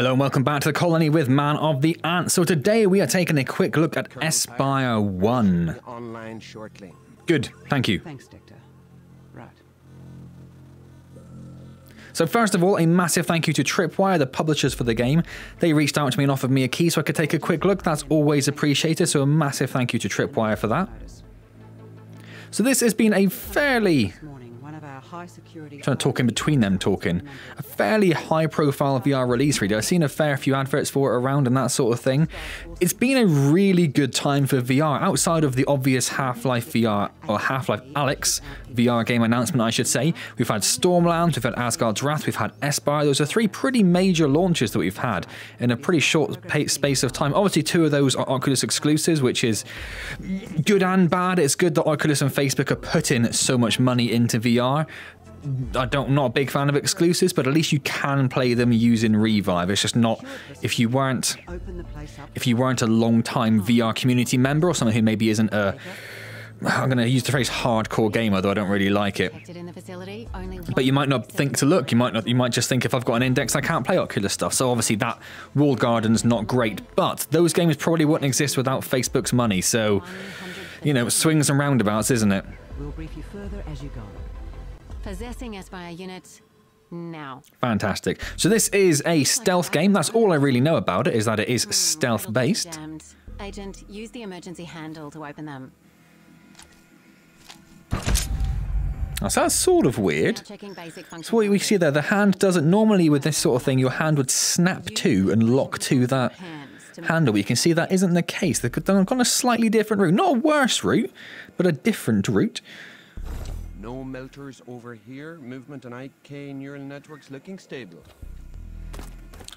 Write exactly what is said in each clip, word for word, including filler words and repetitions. Hello and welcome back to the colony with Man of the Antz. So today we are taking a quick look at Espire one. Online shortly. Good, thank you. Thanks, Dicta. Right. So first of all, a massive thank you to Tripwire, the publishers for the game. They reached out to me and offered me a key so I could take a quick look. That's always appreciated, so a massive thank you to Tripwire for that. So this has been a fairly... I'm trying to talk in between them talking. A fairly high profile V R release, really. I've seen a fair few adverts for it around and that sort of thing. It's been a really good time for V R, outside of the obvious Half-Life V R, or Half-Life Alyx V R game announcement, I should say. We've had Stormland, we've had Asgard's Wrath, we've had Espire. Those are three pretty major launches that we've had in a pretty short space of time. Obviously, two of those are Oculus exclusives, which is good and bad. It's good that Oculus and Facebook are putting so much money into V R. I don't, I'm not a big fan of exclusives, but at least you can play them using Revive. It's just not, if you weren't, if you weren't a long-time V R community member or someone who maybe isn't a, I'm going to use the phrase hardcore gamer, though I don't really like it. But you might not think to look. You might not. You might just think, if I've got an Index, I can't play Oculus stuff. So obviously that walled garden's not great. But those games probably wouldn't exist without Facebook's money. So, you know, swings and roundabouts, isn't it? We'll brief you further as you go. Possessing Espire units now. Fantastic. So this is a stealth game. That's all I really know about it, is that it is stealth based. Agent, use the emergency handle to open them. Now, so that's sort of weird. So what we see there, the hand doesn't normally with this sort of thing. Your hand would snap to and lock to that handle. But you can see that isn't the case. They've gone a slightly different route, not a worse route, but a different route. No melters over here. Movement and I K neural networks looking stable.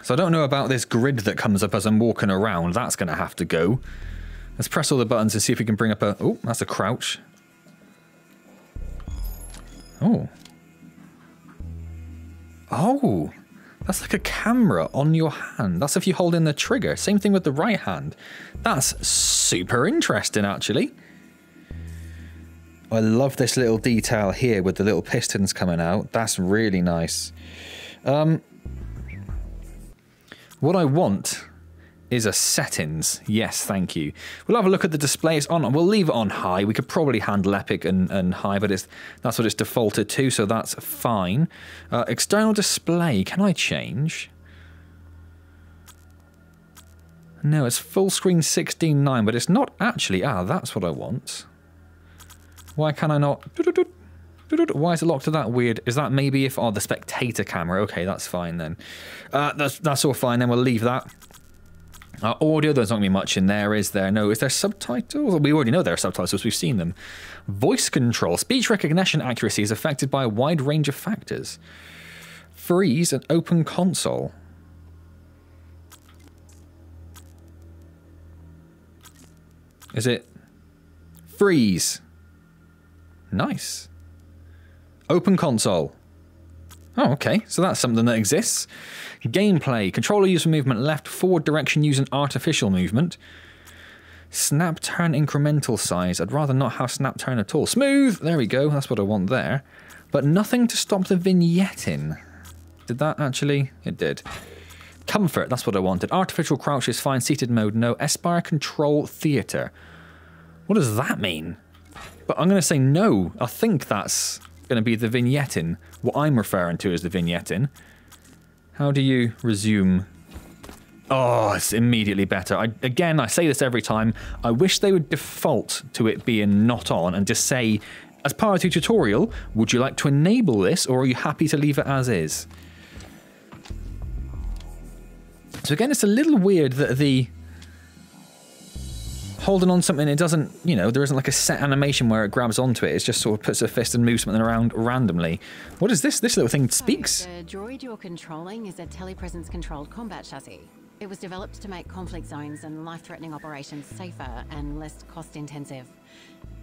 So I don't know about this grid that comes up as I'm walking around. That's going to have to go. Let's press all the buttons and see if we can bring up a... Oh, that's a crouch. Oh. Oh. That's like a camera on your hand. That's if you hold in the trigger. Same thing with the right hand. That's super interesting, actually. I love this little detail here with the little pistons coming out. That's really nice. Um, what I want is a settings. Yes, thank you. We'll have a look at the display. It's on. We'll leave it on high. We could probably handle epic and, and high, but it's that's what it's defaulted to, so that's fine. Uh, external display. Can I change? No, it's full screen sixteen nine, but it's not actually. Ah, that's what I want. Why can I not? Why is it locked to that weird? Is that maybe if, oh, the spectator camera? Okay, that's fine then. Uh, that's, that's all fine then, we'll leave that. Uh, audio, there's not going to be much in there, is there? No, is there subtitles? We already know there are subtitles, we've seen them. Voice control. Speech recognition accuracy is affected by a wide range of factors. Freeze and open console. Is it? Freeze. Nice. Open console. Oh, okay. So that's something that exists. Gameplay. Controller user movement left, forward direction using artificial movement. Snap turn incremental size. I'd rather not have snap turn at all. Smooth. There we go. That's what I want there. But nothing to stop the vignetting. Did that actually? It did. Comfort. That's what I wanted. Artificial crouch is fine. Seated mode, no. Espire control theater. What does that mean? But I'm going to say no. I think that's going to be the vignetting. What I'm referring to as the vignetting. How do you resume? Oh, it's immediately better. I, again, I say this every time. I wish they would default to it being not on and just say, as part of the tutorial, would you like to enable this or are you happy to leave it as is? So again, it's a little weird that the... holding on something, it doesn't, you know, there isn't like a set animation where it grabs onto it. It just sort of puts a fist and moves something around randomly. What is this? This little thing speaks. The droid you're controlling is a telepresence controlled combat chassis. It was developed to make conflict zones and life-threatening operations safer and less cost-intensive.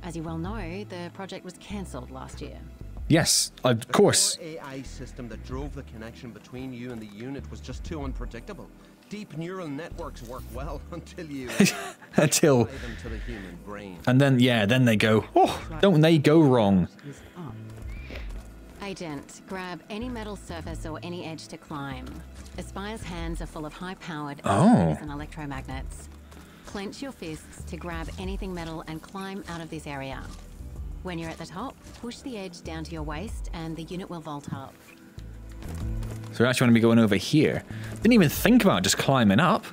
As you well know, the project was cancelled last year. Yes, of course. The A I system that drove the connection between you and the unit was just too unpredictable. Deep neural networks work well until you until them to the human brain. And then yeah, then they go, oh, don't they go wrong. Agent, grab any metal surface or any edge to climb. Aspire's hands are full of high-powered oh. and electromagnets. Clench your fists to grab anything metal and climb out of this area. When you're at the top, push the edge down to your waist and the unit will vault up. So we actually want to be going over here. Didn't even think about just climbing up.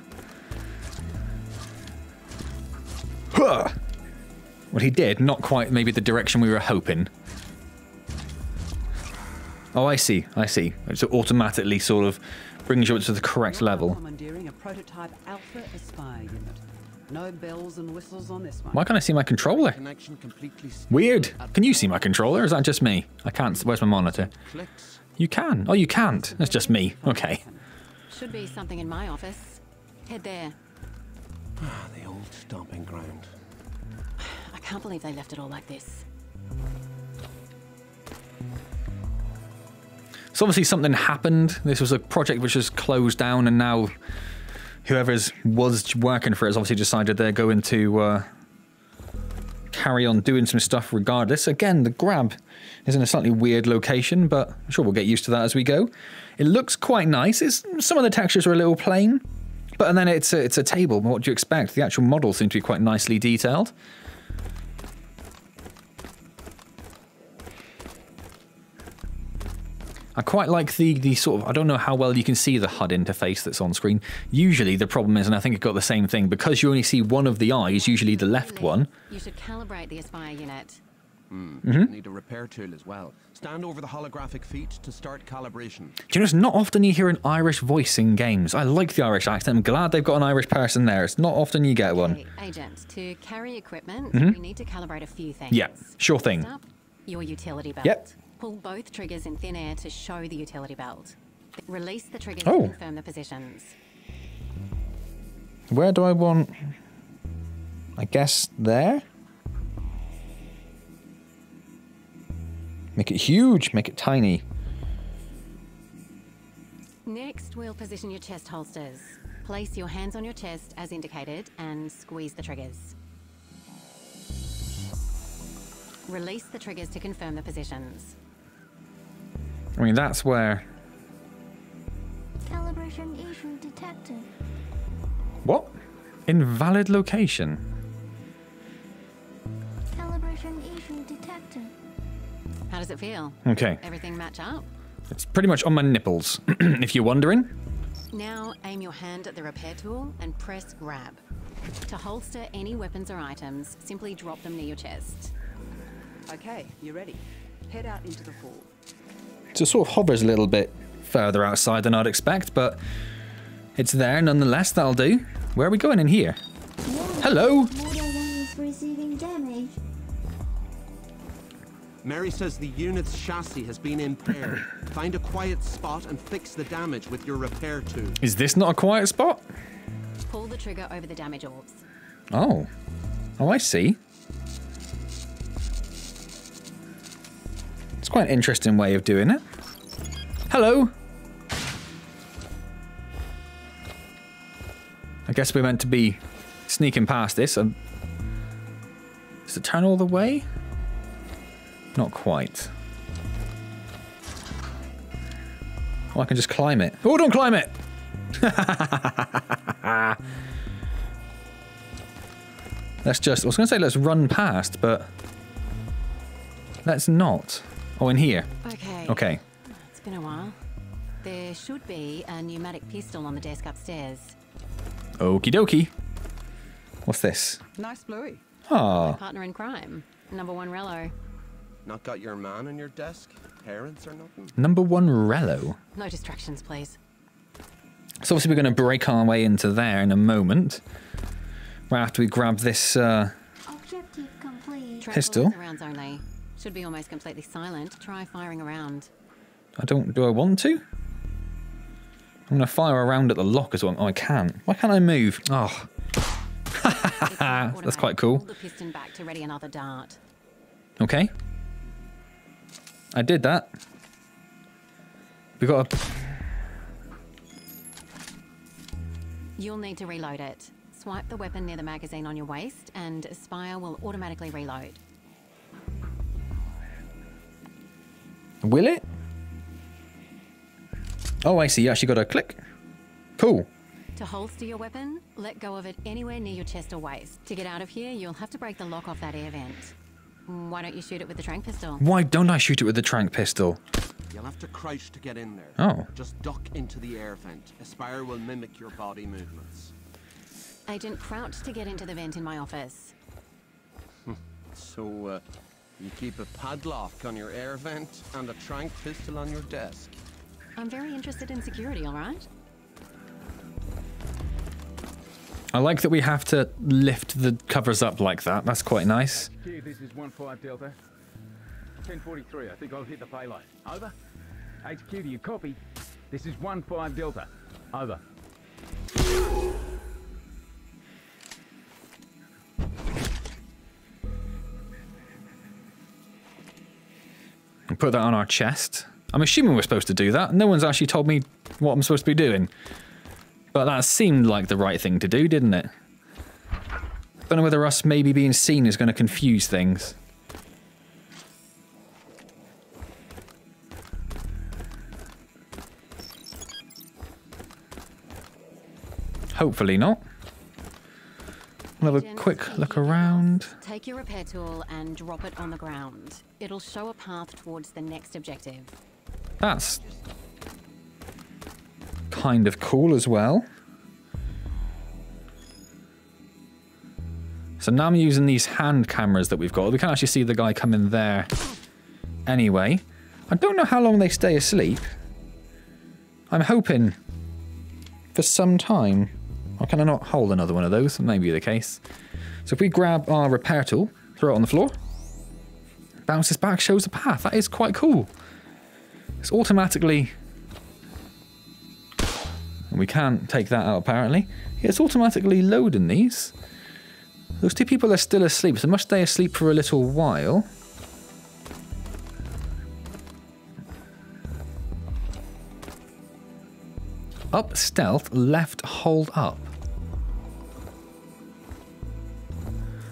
Huh. Well, he did, not quite maybe the direction we were hoping. Oh, I see, I see. It automatically sort of brings you up to the correct level. Commandeering a prototype Alpha Espire unit. No bells and whistles on this one. Why can't I see my controller? Weird. Can you see my controller? Is that just me? I can't. Where's my monitor? You can. Oh, you can't. That's just me. Okay. Should be something in my office. Head there. Ah, the old stomping ground. I can't believe they left it all like this. So obviously something happened. This was a project which was closed down, and now whoever's was working for it has obviously decided they're going to uh, carry on doing some stuff regardless. Again, the grab is in a slightly weird location, but I'm sure we'll get used to that as we go. It looks quite nice. It's, some of the textures are a little plain, but and then it's a, it's a table. What do you expect? The actual model seems to be quite nicely detailed. I quite like the, the sort of, I don't know how well you can see the H U D interface that's on screen. Usually the problem is, and I think it got the same thing, because you only see one of the eyes, usually the left one. You should calibrate the Espire unit. Mm, mm-hmm. Need a repair tool as well. Stand over the holographic feet to start calibration. Do you know, it's not often you hear an Irish voice in games. I like the Irish accent. I'm glad they've got an Irish person there. It's not often you get one. Okay, agent, to carry equipment, mm-hmm. we need to calibrate a few things. Yeah, sure thing. First up, your utility belt. Yep. Pull both triggers in thin air to show the utility belt. Release the triggers oh. to confirm the positions. Where do I want... I guess there? Make it huge, make it tiny. Next, we'll position your chest holsters. Place your hands on your chest as indicated and squeeze the triggers. Release the triggers to confirm the positions. I mean, that's where... Calibration issue detected. What? Invalid location. Calibration issue detected. How does it feel? Okay. Everything match up? It's pretty much on my nipples, if you're wondering. Now aim your hand at the repair tool and press grab. To holster any weapons or items, simply drop them near your chest. Okay, you're ready. Head out into the hall. So it sort of hovers a little bit further outside than I'd expect, but it's there nonetheless. That'll do. Where are we going in here? Whoa. Hello. Is receiving damage. Mary says the unit's chassis has been impaired. Find a quiet spot and fix the damage with your repair tool. Is this not a quiet spot? Pull the trigger over the damage orbs. Oh. Oh, I see. It's quite an interesting way of doing it. Hello! I guess we're meant to be sneaking past this. Um, does it turn all the way? Not quite. Oh, I can just climb it. Oh, don't climb it! Let's just... I was going to say let's run past, but... Let's not. Oh, in here. Okay. Okay. It's been a while. There should be a pneumatic pistol on the desk upstairs. Okie dokie. What's this? Nice bluey. Ah. Partner in crime. Number one Rello. Not got your man on your desk? Parents or nothing? Number one Rello. No distractions, please. So obviously we're going to break our way into there in a moment. Right after we grab this uh, objective complete. Pistol. Rounds only. Should be almost completely silent. Try firing around. I don't... Do I want to? I'm going to fire around at the lock as well. Oh, I can. Why can't I move? Oh. That's quite cool. Pull the piston back to ready another dart. Okay. I did that. We got a... You'll need to reload it. Swipe the weapon near the magazine on your waist and Espire will automatically reload. Will it? Oh, I see. Yeah, she got a click. Cool. To holster your weapon, let go of it anywhere near your chest or waist. To get out of here, you'll have to break the lock off that air vent. Why don't you shoot it with the tranq pistol? Why don't I shoot it with the tranq pistol? You'll have to crouch to get in there. Oh. Just duck into the air vent. Espire will mimic your body movements. Agent crouched to get into the vent in my office. So, uh, you keep a padlock on your air vent and a tranq pistol on your desk. I'm very interested in security, all right? I like that we have to lift the covers up like that. That's quite nice. H Q, this is one five Delta. ten forty-three, I think I'll hit the payload. Over. H Q, do you copy? This is one five Delta. Over. And put that on our chest. I'm assuming we're supposed to do that. No one's actually told me what I'm supposed to be doing. But that seemed like the right thing to do, didn't it? Don't know whether us maybe being seen is going to confuse things. Hopefully not. We'll have a quick look around. Take your repair tool and drop it on the ground. It'll show a path towards the next objective. That's kind of cool as well. So now I'm using these hand cameras that we've got. We can actually see the guy come in there anyway. I don't know how long they stay asleep. I'm hoping for some time. Or can I not hold another one of those? That may be the case. So if we grab our repair tool, throw it on the floor, bounces back, shows a path. That is quite cool. It's automatically... We can't take that out, apparently. It's automatically loading these. Those two people are still asleep, so they must stay asleep for a little while. Up, stealth, left, hold up.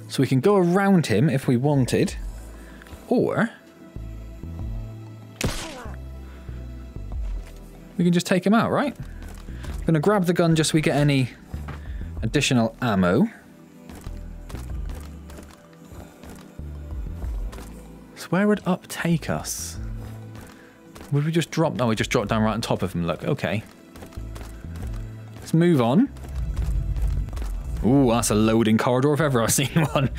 So we can go around him if we wanted, or... we can just take him out, right? I'm gonna grab the gun just so we get any additional ammo. So where would up take us? Would we just drop? No, we just dropped down right on top of him, look, okay. Let's move on. Ooh, that's a loading corridor if ever I've seen one.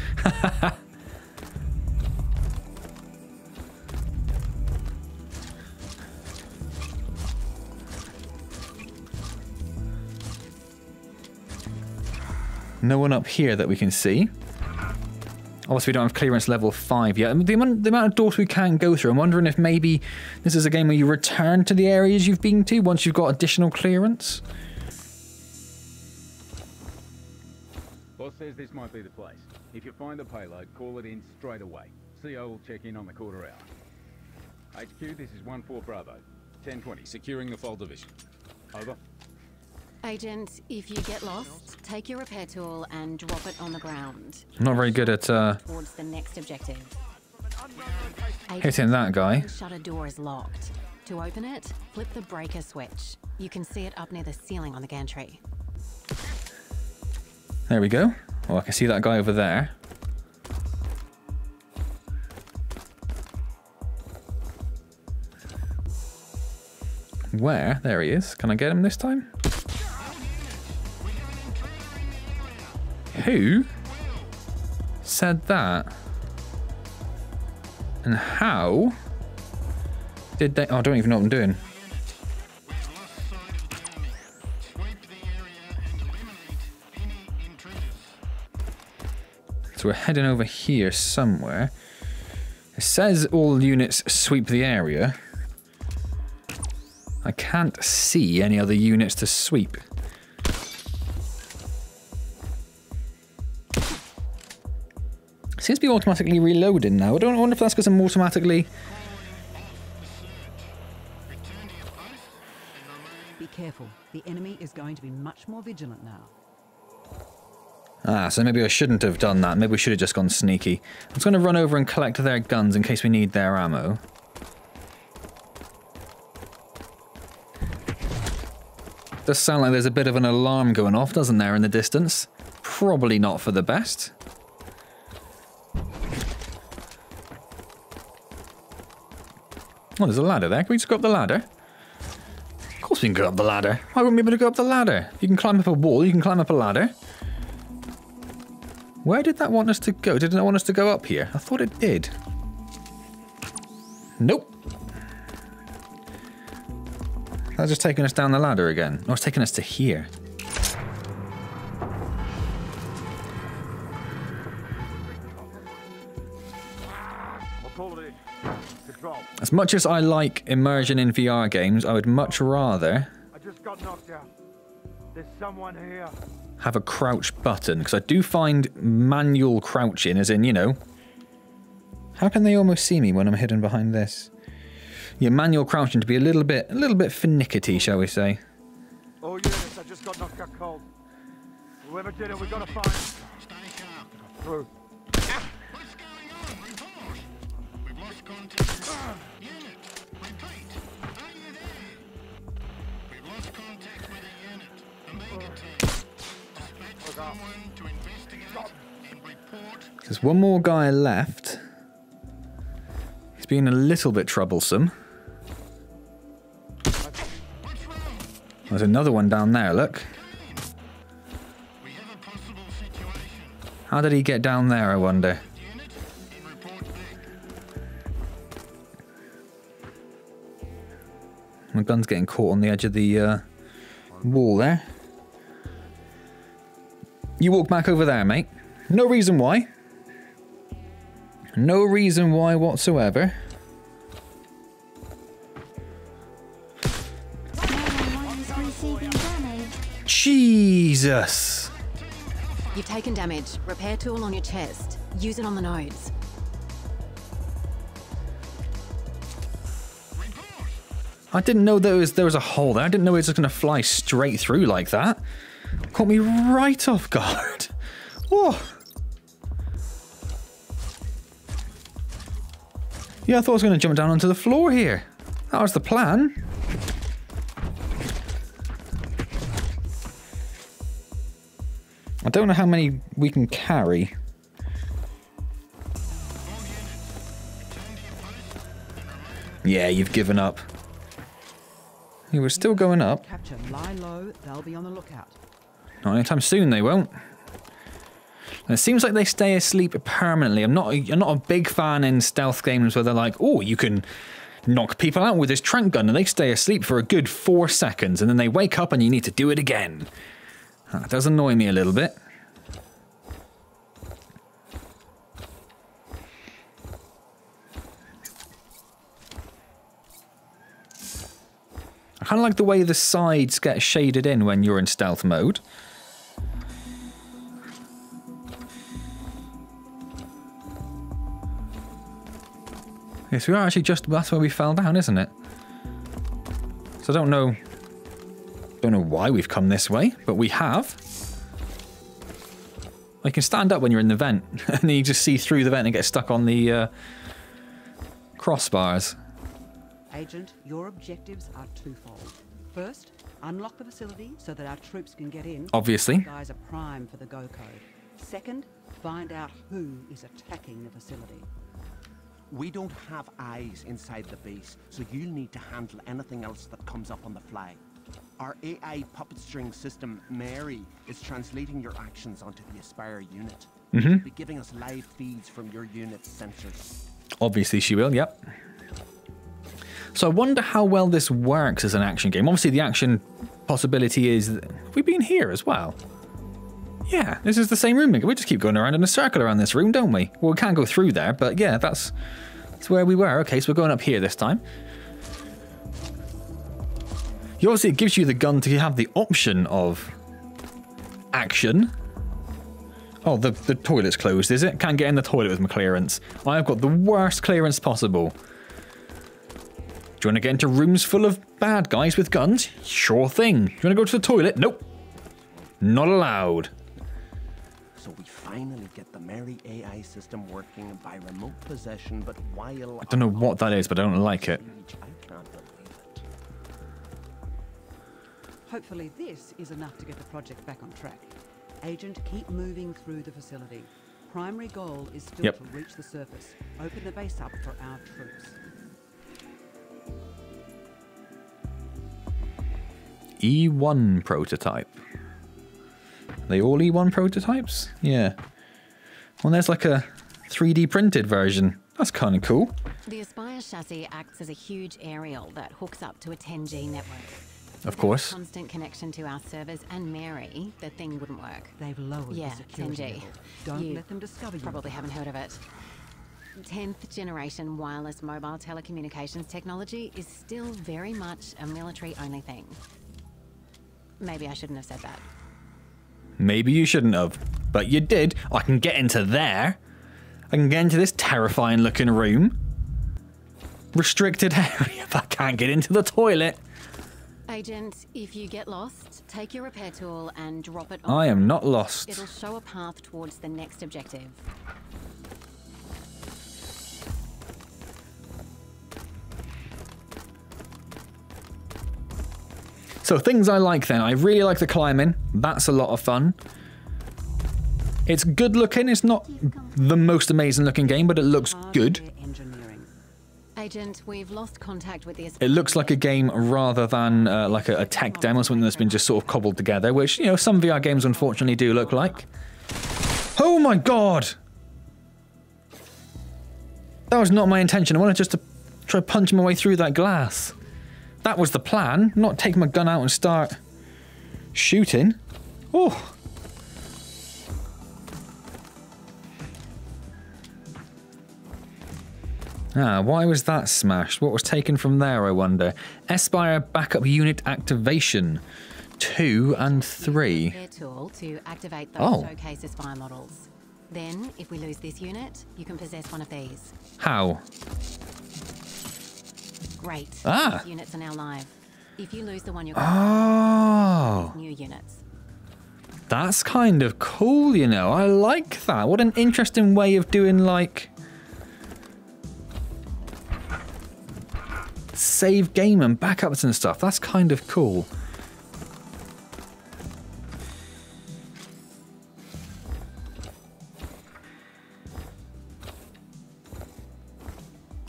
No one up here that we can see. Obviously, we don't have clearance level five yet. The amount, the amount of doors we can go through, I'm wondering if maybe this is a game where you return to the areas you've been to once you've got additional clearance. Boss says this might be the place. If you find the payload, call it in straight away. C O will check in on the quarter hour. H Q, this is one four Bravo. ten twenty, securing the fault division. Over. Agent, if you get lost, take your repair tool and drop it on the ground. I'm not very good at uh, towards the next objective. Hitting that guy. The shutter door is locked. To open it, flip the breaker switch. You can see it up near the ceiling on the gantry. There we go. Oh, I can see that guy over there. Where? There he is. Can I get him this time? Who said that? And how did they... Oh, I don't even know what I'm doing. So we're heading over here somewhere. It says all units sweep the area. I can't see any other units to sweep. Seems to be automatically reloading now. I don't I wonder if that's because I'm automatically... Be careful. The enemy is going to be much more vigilant now. Ah, so maybe I shouldn't have done that. Maybe we should have just gone sneaky. I'm just going to run over and collect their guns in case we need their ammo. Does sound like there's a bit of an alarm going off, doesn't there, in the distance? Probably not for the best. Oh, there's a ladder there. Can we just go up the ladder? Of course we can go up the ladder. Why wouldn't we be able to go up the ladder? You can climb up a wall, you can climb up a ladder. Where did that want us to go? Didn't it want us to go up here? I thought it did. Nope. That's just taking us down the ladder again. Oh, it's taking us to here. As much as I like immersion in V R games, I would much rather I just got knocked out. There's someone here. Have a crouch button, because I do find manual crouching, as in, you know... How can they almost see me when I'm hidden behind this? Yeah, manual crouching to be a little bit, a little bit finickety, shall we say. Oh, yes, I just got knocked out cold. Whoever did it, we gotta find it. Through. What's going on? Report. We've lost contact. Unit, repeat. Are you there? We've lost contact with a unit. Omega team. Dispatch someone to investigate and report. There's one more guy left. He's being a little bit troublesome. There's another one down there, look. How did he get down there, I wonder? My gun's getting caught on the edge of the uh, wall there. You walk back over there, mate. No reason why. No reason why whatsoever. Jesus! You've taken damage. Repair tool on your chest. Use it on the nodes. I didn't know there was, there was a hole there. I didn't know it was just going to fly straight through like that. Caught me right off guard. Whoa! Yeah, I thought I was going to jump down onto the floor here. That was the plan. I don't know how many we can carry. Yeah, you've given up. You were still going up. Lie low, they'll be on the lookout. Not anytime soon, they won't. And it seems like they stay asleep permanently. I'm not. I'm not a big fan in stealth games where they're like, "Oh, you can knock people out with this tranq gun," and they stay asleep for a good four seconds, and then they wake up, and you need to do it again. That does annoy me a little bit. I kind of like the way the sides get shaded in when you're in stealth mode. Yes, we are actually just... That's where we fell down, isn't it? So I don't know... Don't know why we've come this way, but we have. You can stand up when you're in the vent, and then you just see through the vent and get stuck on the uh, crossbars. Agent, your objectives are twofold. First, unlock the facility so that our troops can get in. Obviously. Guys are prime for the go code. Second, find out who is attacking the facility. We don't have eyes inside the base, so you'll need to handle anything else that comes up on the fly. Our A I puppet string system, Mary, is translating your actions onto the Espire unit. Mm-hmm. She'll be giving us live feeds from your unit's sensors. Obviously she will, yep. So I wonder how well this works as an action game. Obviously, the action possibility is... Have we been here as well? Yeah, this is the same room. We just keep going around in a circle around this room, don't we? Well, we can't go through there, but yeah, that's, that's where we were. Okay, so we're going up here this time. You obviously, it gives you the gun to have the option of action. Oh, the, the toilet's closed, is it? Can't get in the toilet with my clearance. I've got the worst clearance possible. Do you want to get into rooms full of bad guys with guns? Sure thing. Do you want to go to the toilet? Nope. Not allowed. So we finally get the Mary A I system working by remote possession, but while... I don't know what that is, but I don't like it. I can't believe it. Hopefully this is enough to get the project back on track. Agent, keep moving through the facility. Primary goal is still yep. to reach the surface. Open the base up for our troops. E one prototype. Are they all E one prototypes? Yeah. Well, there's like a three D printed version. That's kind of cool. The Espire chassis acts as a huge aerial that hooks up to a ten G network. Of course. Constant connection to our servers and Mary, the thing wouldn't work. They've lowered yeah, the security level. Don't you let them discover you. Probably haven't heard of it. tenth generation wireless mobile telecommunications technology is still very much a military only thing. Maybe I shouldn't have said that. Maybe you shouldn't have, but you did. I can get into there. I can get into this terrifying looking room. Restricted area, but I can't get into the toilet. Agent, if you get lost, take your repair tool and drop it off. I am not lost. It'll show a path towards the next objective. So things I like then. I really like the climbing. That's a lot of fun. It's good looking. It's not the most amazing looking game, but it looks good. Agent, we've lost contact with the... It looks like a game rather than uh, like a, a tech demo, something that's been just sort of cobbled together, which, you know, some V R games unfortunately do look like. Oh my god! That was not my intention. I wanted just to try to punch my way through that glass. That was the plan, not take my gun out and start shooting. Oh. Ah, why was that smashed? What was taken from there, I wonder? Espire backup unit activation. Two and three. Tool to activate those oh. showcase Espire models. Then, if we lose this unit, you can possess one of these. How? Great. Ah. These units are now live. If you lose the one you're going oh. to new units. That's kind of cool, you know. I like that. What an interesting way of doing, like, save game and backups and stuff. That's kind of cool.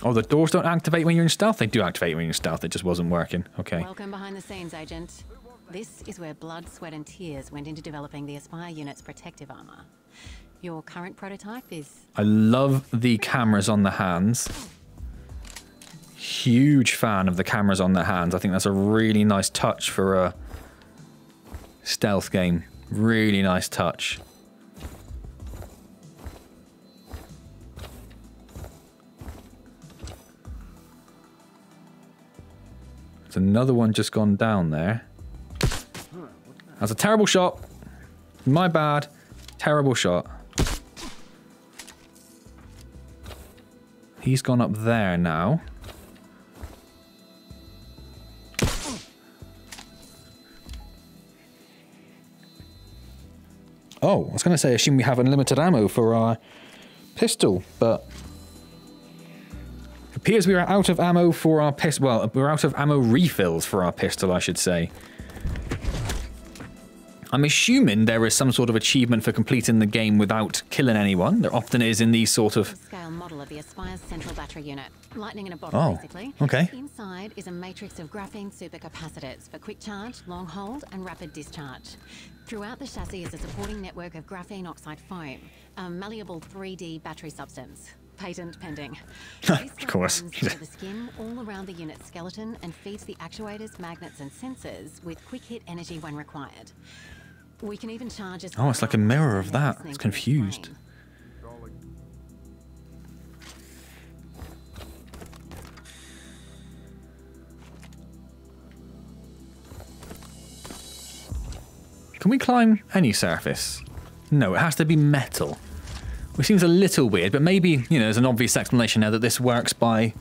Oh, the doors don't activate when you're in stealth? They do activate when you're in stealth. It just wasn't working. Okay. Welcome behind the scenes, Agent. This is where blood, sweat and tears went into developing the Espire unit's protective armor. Your current prototype is... I love the cameras on the hands. Huge fan of the cameras on the hands. I think that's a really nice touch for a stealth game. Really nice touch. There's another one just gone down there. That's a terrible shot. My bad. Terrible shot. He's gone up there now. Oh, I was going to say, I assume we have unlimited ammo for our pistol, but it appears we are out of ammo for our pistol. Well, we're out of ammo refills for our pistol, I should say. I'm assuming there is some sort of achievement for completing the game without killing anyone. There often is in these sort of... ...scale model of the Aspire's central battery unit. Lightning in a bottle, oh, basically. Okay. Inside is a matrix of graphene supercapacitors for quick charge, long hold, and rapid discharge. Throughout the chassis is a supporting network of graphene oxide foam, a malleable three D battery substance. Patent pending. Of course. ...the skin all around the unit's skeleton and feeds the actuators, magnets, and sensors with quick-hit energy when required. We can even charge as oh, it's like a mirror of that. It's confused. Can we climb any surface? No, it has to be metal. Which seems a little weird, but maybe, you know, there's an obvious explanation now that this works by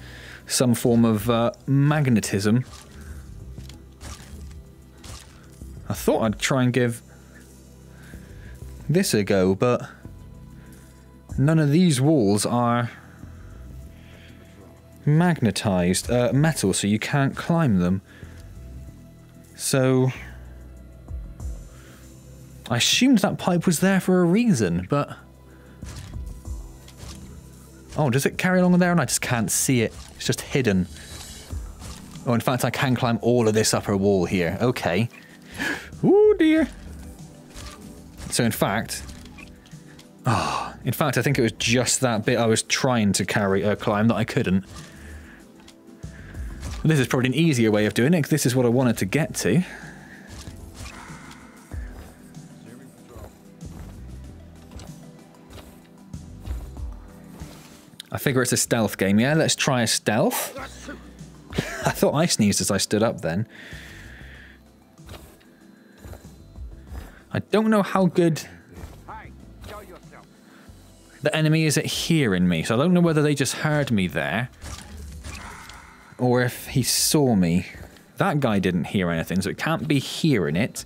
some form of uh, magnetism. I thought I'd try and give this a go, but none of these walls are magnetized uh, metal, so you can't climb them. So I assumed that pipe was there for a reason, but... Oh, does it carry along there and I just can't see it? It's just hidden. Oh, in fact, I can climb all of this upper wall here. Okay. Oh dear. So in fact... Oh, in fact, I think it was just that bit I was trying to carry or climb that I couldn't. This is probably an easier way of doing it, because this is what I wanted to get to. I figure it's a stealth game, yeah? Let's try a stealth. I thought I sneezed as I stood up then. I don't know how good the enemy is at hearing me, so I don't know whether they just heard me there or if he saw me. That guy didn't hear anything, so it can't be hearing it,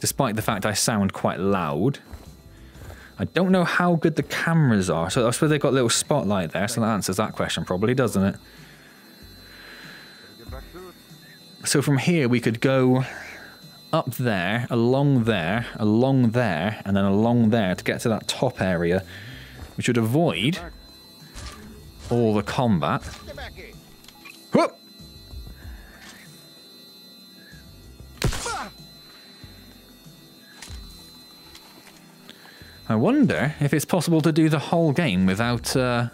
despite the fact I sound quite loud. I don't know how good the cameras are, so I suppose they've got a little spotlight there, so that answers that question probably, doesn't it? So from here we could go up there, along there, along there, and then along there to get to that top area, which would avoid all the combat. Whoop! I wonder if it's possible to do the whole game without... Uh,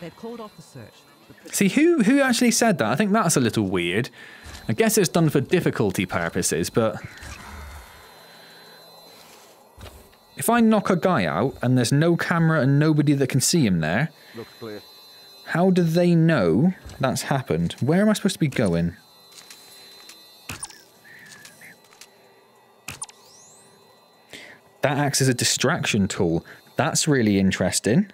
They've called off the search. See, who, who actually said that? I think that's a little weird. I guess it's done for difficulty purposes, but... If I knock a guy out and there's no camera and nobody that can see him there, looks clear. How do they know that's happened? Where am I supposed to be going? That acts as a distraction tool. That's really interesting.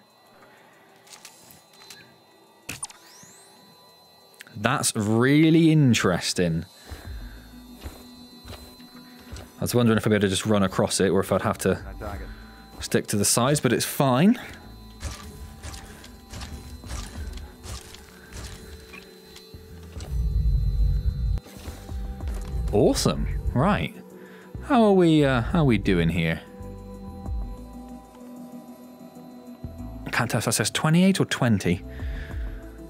That's really interesting. I was wondering if I'd be able to just run across it or if I'd have to stick to the sides, but it's fine. Awesome. Right. How are we, uh, how are we doing here? I can't tell if that says twenty-eight or twenty.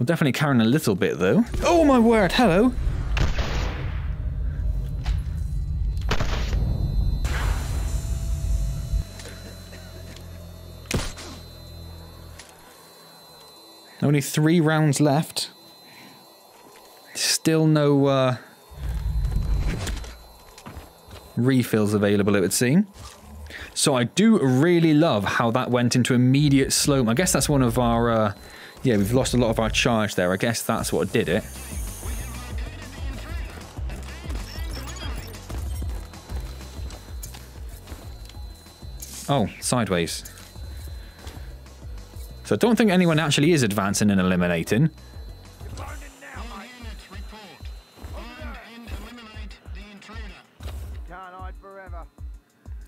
We're definitely carrying a little bit, though. Oh, my word! Hello! Only three rounds left. Still no uh, refills available, it would seem. So I do really love how that went into immediate slow-mo. I guess that's one of our... Uh, yeah, we've lost a lot of our charge there. I guess that's what did it. Oh, sideways. So I don't think anyone actually is advancing and eliminating.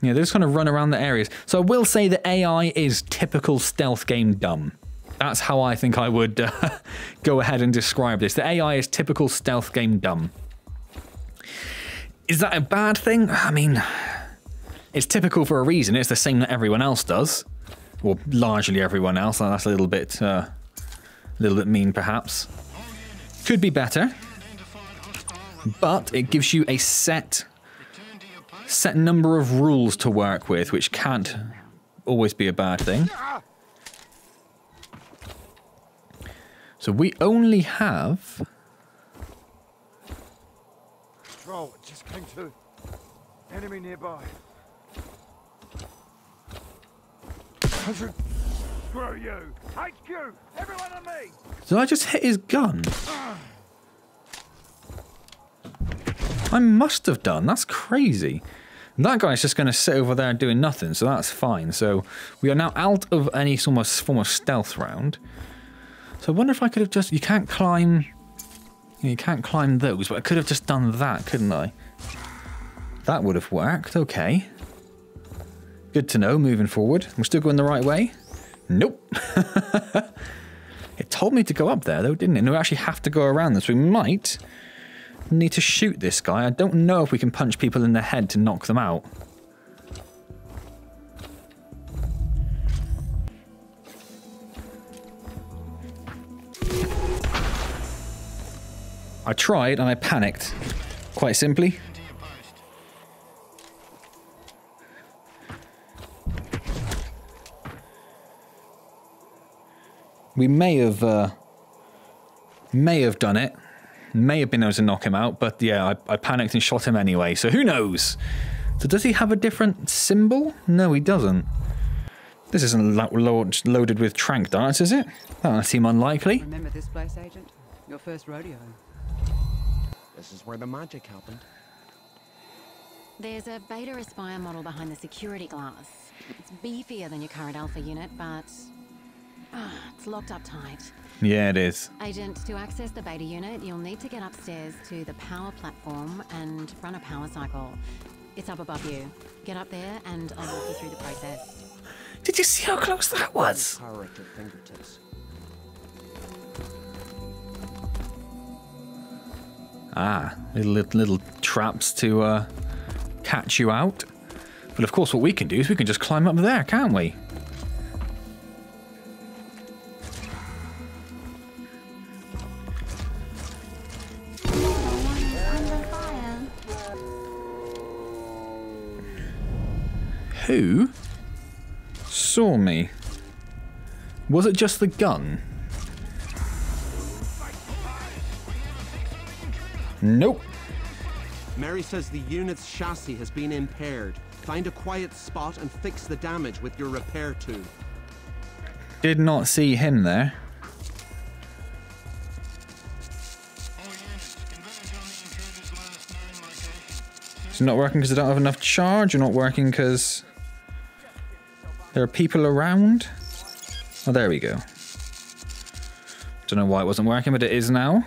Yeah, they're just going to run around the areas. So I will say that A I is typical stealth game dumb. That's how I think I would uh, go ahead and describe this. The A I is typical stealth game dumb. Is that a bad thing? I mean, it's typical for a reason. It's the same that everyone else does. Well, largely everyone else. That's a little bit, uh, a little bit mean, perhaps. Could be better, but it gives you a set, set number of rules to work with, which can't always be a bad thing. So we only have. Troll just came to. Enemy nearby. Screw you! H Q! Everyone on me! Did I just hit his gun? I must have done. That's crazy. That guy's just going to sit over there doing nothing, so that's fine. So we are now out of any form of stealth round. So I wonder if I could have just... You can't climb... You can't climb those, but I could have just done that, couldn't I? That would have worked. Okay. Good to know, moving forward. We're still going the right way? Nope. It told me to go up there, though, didn't it? And we actually have to go around this. We might I need to shoot this guy. I don't know if we can punch people in the head to knock them out. I tried and I panicked, quite simply. We may have, uh, may have done it, may have been able to knock him out, but yeah, I, I panicked and shot him anyway, so who knows? So does he have a different symbol? No, he doesn't. This isn't lo lo loaded with trank darts, is it? That seems unlikely. Remember this place, Agent? Your first rodeo. This is where the magic happened. There's a beta Espire model behind the security glass. It's beefier than your current alpha unit, but... Ah, it's locked up tight. Yeah, it is. Agent, to access the beta unit, you'll need to get upstairs to the power platform and run a power cycle. It's up above you. Get up there and I'll walk you through the process. Did you see how close that was? Power at your fingertips. Ah, little, little, little traps to uh, catch you out. But of course what we can do is we can just climb up there, can't we? Who saw me? Was it just the gun? Nope. Mary says the unit's chassis has been impaired. Find a quiet spot and fix the damage with your repair tool. Did not see him there. It's not working because I don't have enough charge. You're not working because there are people around. Oh, there we go. Don't know why it wasn't working, but it is now.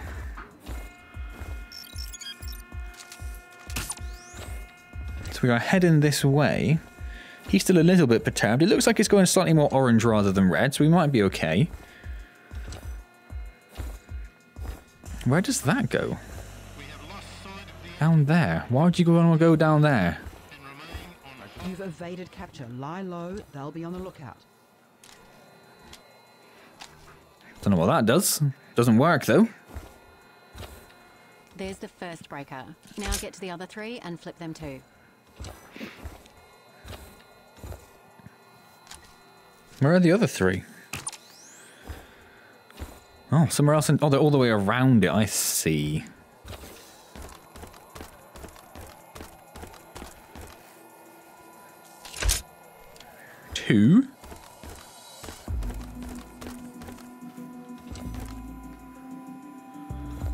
We are heading this way. He's still a little bit perturbed. It looks like it's going slightly more orange rather than red, so we might be okay. Where does that go? Down there. Why would you want to go down there? You've evaded capture. Lie low. They'll be on the lookout. Don't know what that does. Doesn't work though. There's the first breaker. Now get to the other three and flip them too. Where are the other three? Oh, somewhere else in... Oh, they're all the way around it. I see. Two.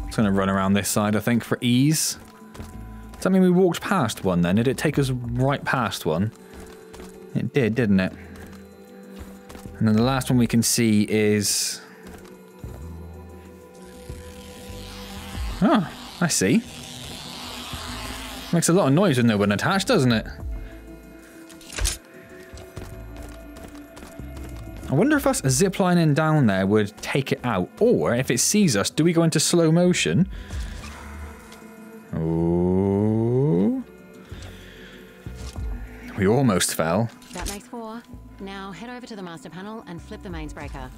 Just gonna run around this side, I think, for ease. Does that mean we walked past one then? Did it take us right past one? It did, didn't it? And then the last one we can see is... Oh, I see. Makes a lot of noise with no one attached, doesn't it? I wonder if us ziplining down there would take it out, or if it sees us, do we go into slow motion? Oh. We almost fell. That makes four. Now head over to the master panel and flip the mains breaker.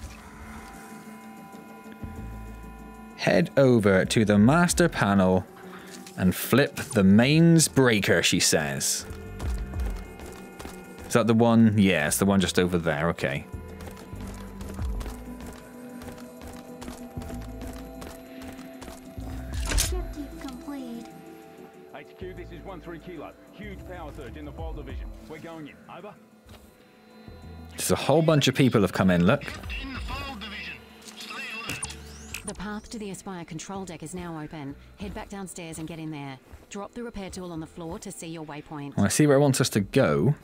Head over to the master panel and flip the mains breaker, she says. Is that the one? Yeah, it's the one just over there, okay. H Q, this is one three kilo. Huge power surge in the Foil division. We're going in. Over. There's a whole bunch of people have come in, look. In the Foil division. Stay alert. The path to the Espire control deck is now open. Head back downstairs and get in there. Drop the repair tool on the floor to see your waypoint. Well, I see where it wants us to go.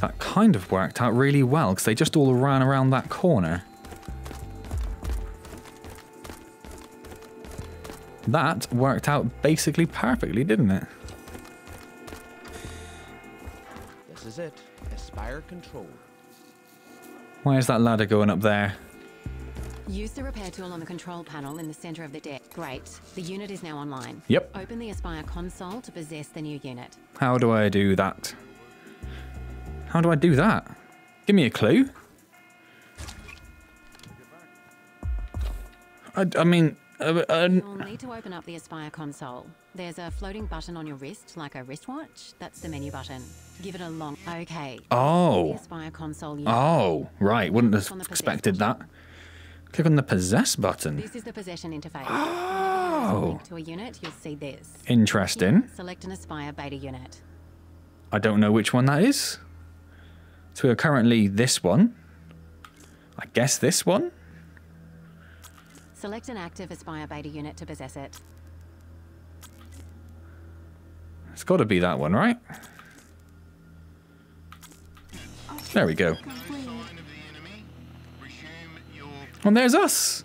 That kind of worked out really well, because they just all ran around that corner. That worked out basically perfectly, didn't it? This is it. Espire control. Why is that ladder going up there? Use the repair tool on the control panel in the center of the deck. Great. The unit is now online. Yep. Open the Espire console to possess the new unit. How do I do that? How do I do that? Give me a clue. I, I mean... Uh, uh, You'll need to open up the Espire console. There's a floating button on your wrist, like a wristwatch. That's the menu button. Give it a long... Okay. Oh. The Espire console unit. Oh, right. Wouldn't have expected that. Click on the possess button. This is the possession interface. Oh. To a unit, you'll see this. Interesting. Select an Espire beta unit. I don't know which one that is. So we're currently this one. I guess this one. Select an active Espire beta unit to possess it. It's got to be that one, right? There we go. And there's us.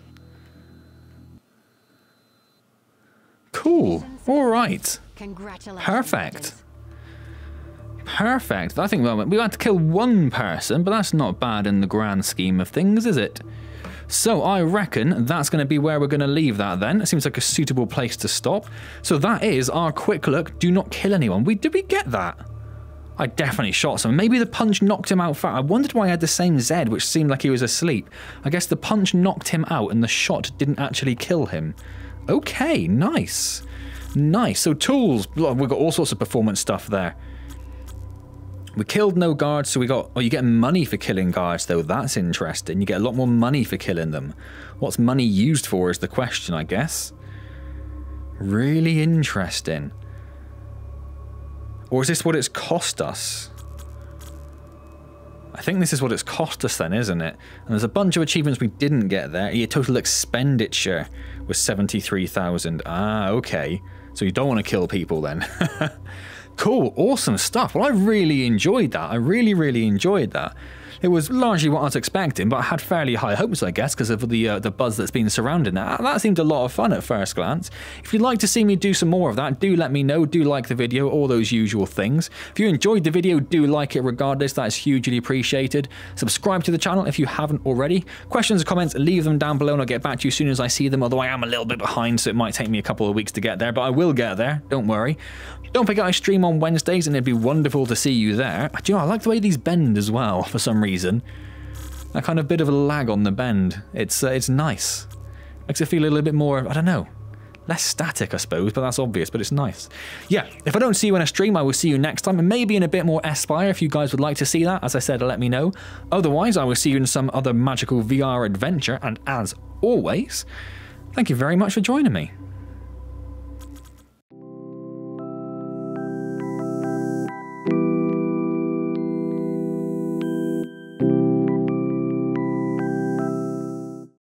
Cool. All right. Congratulations. Perfect. Perfect. I think we had to kill one person, but that's not bad in the grand scheme of things, is it? So I reckon that's going to be where we're going to leave that then. It seems like a suitable place to stop. So that is our quick look. Do not kill anyone. We did we get that? I definitely shot someone. Maybe the punch knocked him out fat. I wondered why I had the same Zed, which seemed like he was asleep. I guess the punch knocked him out and the shot didn't actually kill him. Okay, nice. Nice. So tools. We've got all sorts of performance stuff there. We killed no guards, so we got... Oh, you get money for killing guards, though. That's interesting. You get a lot more money for killing them. What's money used for is the question, I guess. Really interesting. Or is this what it's cost us? I think this is what it's cost us then, isn't it? And there's a bunch of achievements we didn't get there. Your total expenditure was seventy-three thousand. Ah, okay. So you don't want to kill people then. Cool, awesome stuff. Well, I really enjoyed that. I really, really enjoyed that. It was largely what I was expecting, but I had fairly high hopes, I guess, because of the uh, the buzz that's been surrounding that. That seemed a lot of fun at first glance. If you'd like to see me do some more of that, do let me know. Do like the video, all those usual things. If you enjoyed the video, do like it regardless. That's hugely appreciated. Subscribe to the channel if you haven't already. Questions or comments, leave them down below and I'll get back to you as soon as I see them, although I am a little bit behind, so it might take me a couple of weeks to get there, but I will get there. Don't worry. Don't forget I stream on Wednesdays and it'd be wonderful to see you there. Do you know, I like the way these bend as well for some reason. Reason. That kind of bit of a lag on the bend. It's uh, it's nice. Makes it feel a little bit more, I don't know, less static, I suppose, but that's obvious, but it's nice. Yeah, if I don't see you in a stream, I will see you next time, and maybe in a bit more Espire if you guys would like to see that. As I said, let me know. Otherwise, I will see you in some other magical V R adventure, and as always, thank you very much for joining me.